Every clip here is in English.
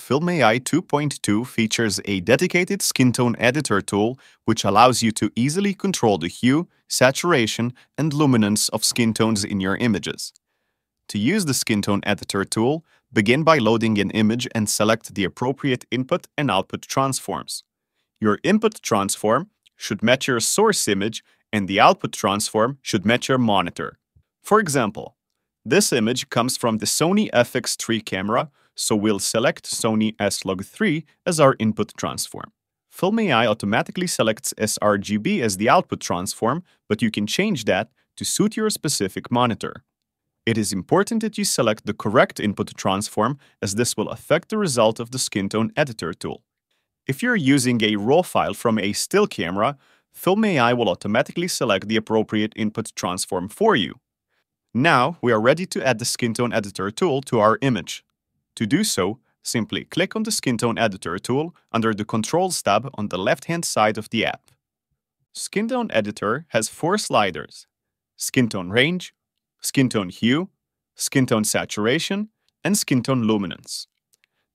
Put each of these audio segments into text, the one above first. fylm.ai 2.2 features a dedicated skin tone editor tool which allows you to easily control the hue, saturation, and luminance of skin tones in your images. To use the skin tone editor tool, begin by loading an image and select the appropriate input and output transforms. Your input transform should match your source image and the output transform should match your monitor. For example, this image comes from the Sony FX3 camera, so we'll select Sony S-Log3 as our input transform. fylm.ai automatically selects sRGB as the output transform, but you can change that to suit your specific monitor. It is important that you select the correct input transform, as this will affect the result of the skin tone editor tool. If you're using a RAW file from a still camera, fylm.ai will automatically select the appropriate input transform for you. Now, we are ready to add the skin tone editor tool to our image. To do so, simply click on the skin tone editor tool under the Controls tab on the left-hand side of the app. Skin tone editor has four sliders: skin tone range, skin tone hue, skin tone saturation, and skin tone luminance.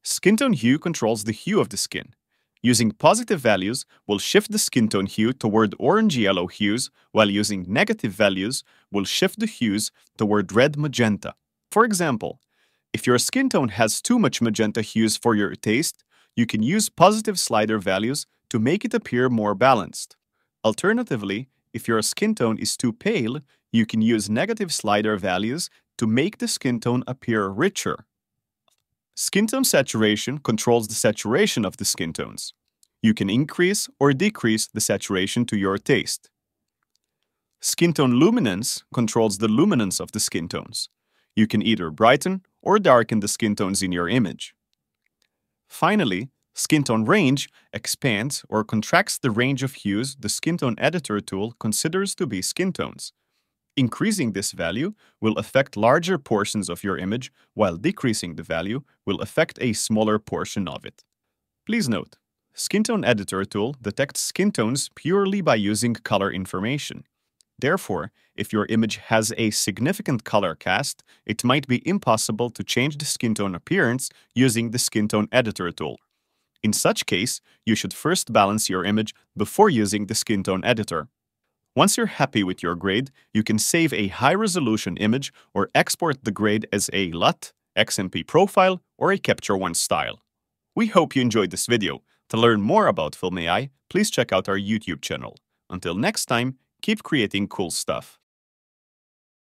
Skin tone hue controls the hue of the skin. Using positive values will shift the skin tone hue toward orange-yellow hues, while using negative values will shift the hues toward red-magenta. For example, if your skin tone has too much magenta hues for your taste, you can use positive slider values to make it appear more balanced. Alternatively, if your skin tone is too pale, you can use negative slider values to make the skin tone appear richer. Skin tone saturation controls the saturation of the skin tones. You can increase or decrease the saturation to your taste. Skin tone luminance controls the luminance of the skin tones. You can either brighten or darken the skin tones in your image. Finally, skin tone range expands or contracts the range of hues the skin tone editor tool considers to be skin tones. Increasing this value will affect larger portions of your image, while decreasing the value will affect a smaller portion of it. Please note, Skin Tone Editor tool detects skin tones purely by using color information. Therefore, if your image has a significant color cast, it might be impossible to change the skin tone appearance using the Skin Tone Editor tool. In such case, you should first balance your image before using the Skin Tone Editor. Once you're happy with your grade, you can save a high-resolution image or export the grade as a LUT, XMP profile, or a Capture One style. We hope you enjoyed this video. To learn more about fylm.ai, please check out our YouTube channel. Until next time, keep creating cool stuff.